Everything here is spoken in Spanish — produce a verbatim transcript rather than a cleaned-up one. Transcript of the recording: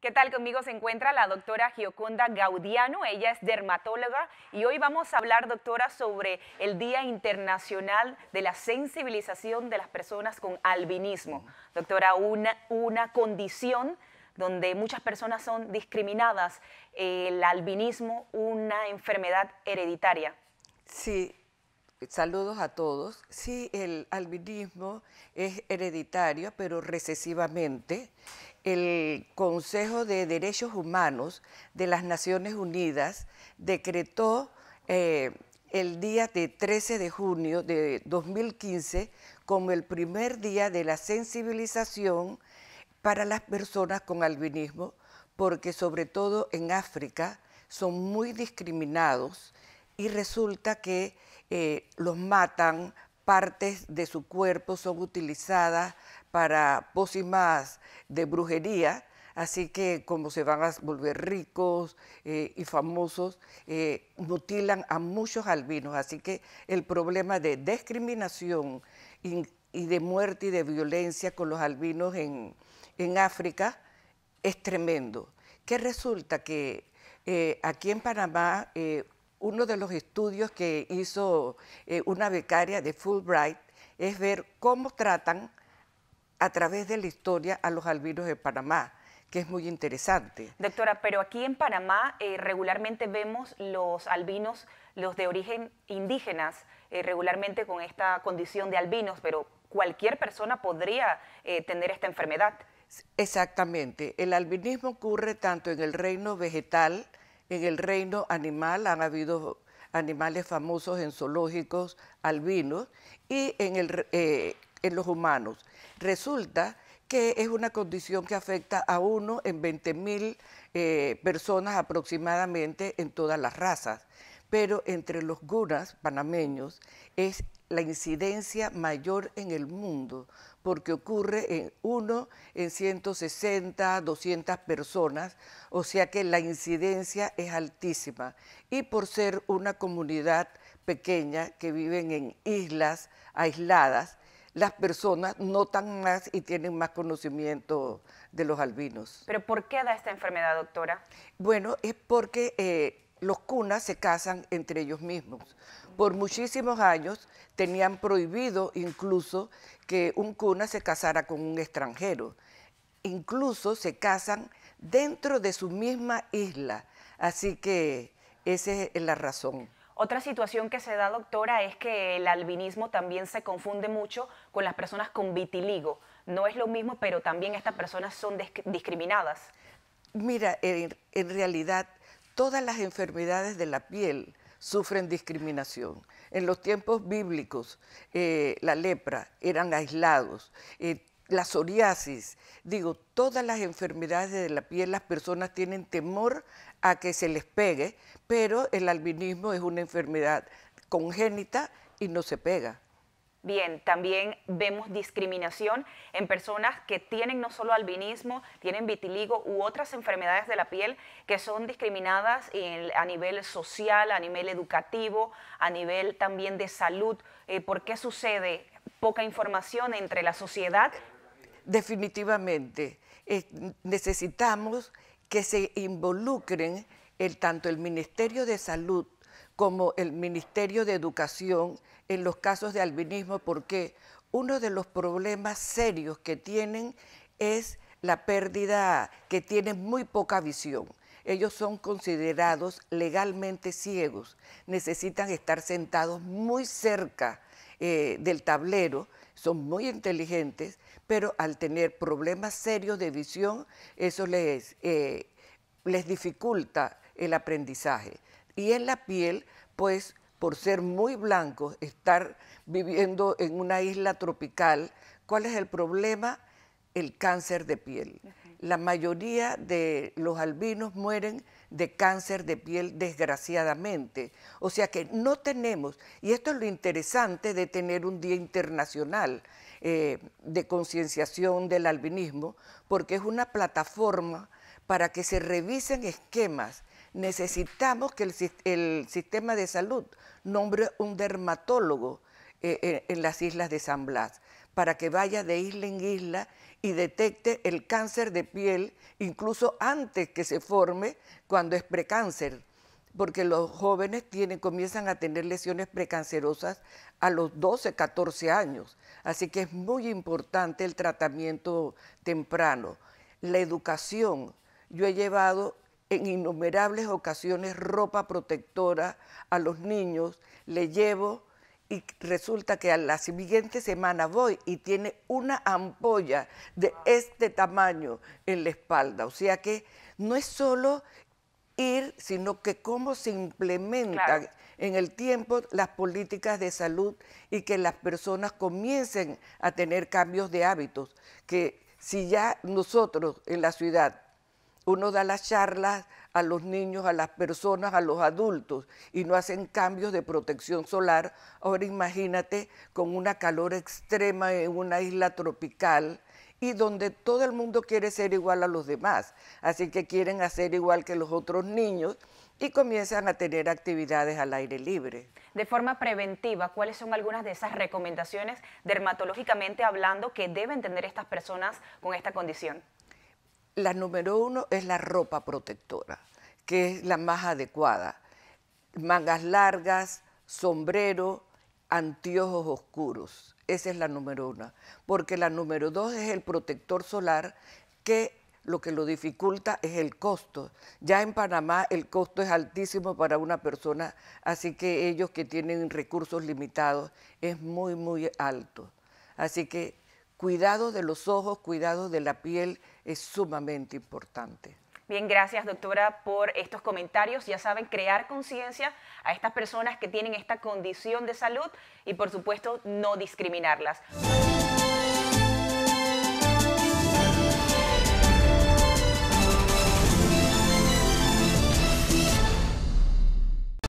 ¿Qué tal? Conmigo se encuentra la doctora Gioconda Gaudiano, ella es dermatóloga y hoy vamos a hablar, doctora, sobre el Día Internacional de la Sensibilización de las Personas con Albinismo. Doctora, una, una condición donde muchas personas son discriminadas, el albinismo, una enfermedad hereditaria. Sí, saludos a todos. Sí, el albinismo es hereditario, pero recesivamente. El Consejo de Derechos Humanos de las Naciones Unidas decretó eh, el día de trece de junio de dos mil quince como el primer día de la sensibilización para las personas con albinismo, porque sobre todo en África son muy discriminados y resulta que eh, los matan, partes de su cuerpo son utilizadas para pócimas de brujería, así que como se van a volver ricos eh, y famosos, eh, mutilan a muchos albinos, así que el problema de discriminación y, y de muerte y de violencia con los albinos en, en África es tremendo. Que resulta que eh, aquí en Panamá, eh, uno de los estudios que hizo eh, una becaria de Fulbright es ver cómo tratan a través de la historia a los albinos de Panamá, que es muy interesante. Doctora, pero aquí en Panamá eh, regularmente vemos los albinos, los de origen indígenas, eh, regularmente con esta condición de albinos, pero cualquier persona podría eh, tener esta enfermedad. Exactamente. El albinismo ocurre tanto en el reino vegetal, en el reino animal, han habido animales famosos en zoológicos albinos, y en el... Eh, en los humanos. Resulta que es una condición que afecta a uno en veinte mil eh, personas aproximadamente en todas las razas, pero entre los gunas panameños es la incidencia mayor en el mundo, porque ocurre en uno en ciento sesenta, doscientas personas, o sea que la incidencia es altísima. Y por ser una comunidad pequeña que viven en islas aisladas, las personas notan más y tienen más conocimiento de los albinos. ¿Pero por qué da esta enfermedad, doctora? Bueno, es porque eh, los cunas se casan entre ellos mismos. Por muchísimos años tenían prohibido incluso que un cuna se casara con un extranjero. Incluso se casan dentro de su misma isla. Así que esa es la razón. Otra situación que se da, doctora, es que el albinismo también se confunde mucho con las personas con vitiligo. No es lo mismo, pero también estas personas son discriminadas. Mira, en, en realidad todas las enfermedades de la piel sufren discriminación. En los tiempos bíblicos, eh, la lepra, eran aislados. Eh, La psoriasis, digo, todas las enfermedades de la piel, las personas tienen temor a que se les pegue, pero el albinismo es una enfermedad congénita y no se pega. Bien, también vemos discriminación en personas que tienen no solo albinismo, tienen vitiligo u otras enfermedades de la piel que son discriminadas en, a nivel social, a nivel educativo, a nivel también de salud. Eh, ¿Por qué sucede? ¿Poca información entre la sociedad? Definitivamente. Eh, necesitamos que se involucren el, tanto el Ministerio de Salud como el Ministerio de Educación en los casos de albinismo, porque uno de los problemas serios que tienen es la pérdida, que tienen muy poca visión. Ellos son considerados legalmente ciegos, necesitan estar sentados muy cerca eh, del tablero, son muy inteligentes, pero al tener problemas serios de visión, eso les, eh, les dificulta el aprendizaje. Y en la piel, pues, por ser muy blancos, estar viviendo en una isla tropical, ¿cuál es el problema? El cáncer de piel. Uh-huh. La mayoría de los albinos mueren de cáncer de piel, desgraciadamente. O sea que no tenemos, y esto es lo interesante de tener un Día Internacional eh, de Concienciación del Albinismo, porque es una plataforma para que se revisen esquemas. Necesitamos que el, el sistema de salud nombre un dermatólogo eh, en, en las islas de San Blas, para que vaya de isla en isla y detecte el cáncer de piel incluso antes que se forme, cuando es precáncer, porque los jóvenes tienen, comienzan a tener lesiones precancerosas a los doce, catorce años. Así que es muy importante el tratamiento temprano. La educación. Yo he llevado en innumerables ocasiones ropa protectora a los niños, le llevo y resulta que a la siguiente semana voy y tiene una ampolla de este tamaño en la espalda. O sea que no es solo ir, sino que cómo se implementan claro. en el tiempo las políticas de salud y que las personas comiencen a tener cambios de hábitos. Que si ya nosotros en la ciudad, uno da las charlas a los niños, a las personas, a los adultos y no hacen cambios de protección solar. Ahora imagínate con una calor extrema en una isla tropical y donde todo el mundo quiere ser igual a los demás. Así que quieren hacer igual que los otros niños y comienzan a tener actividades al aire libre. De forma preventiva, ¿cuáles son algunas de esas recomendaciones dermatológicamente hablando que deben tener estas personas con esta condición? La número uno es la ropa protectora, que es la más adecuada. Mangas largas, sombrero, anteojos oscuros. Esa es la número uno. Porque la número dos es el protector solar, que lo que lo dificulta es el costo. Ya en Panamá el costo es altísimo para una persona, así que ellos que tienen recursos limitados es muy, muy alto. Así que cuidado de los ojos, cuidado de la piel, es sumamente importante. Bien, gracias doctora por estos comentarios. Ya saben, crear conciencia a estas personas que tienen esta condición de salud y por supuesto no discriminarlas.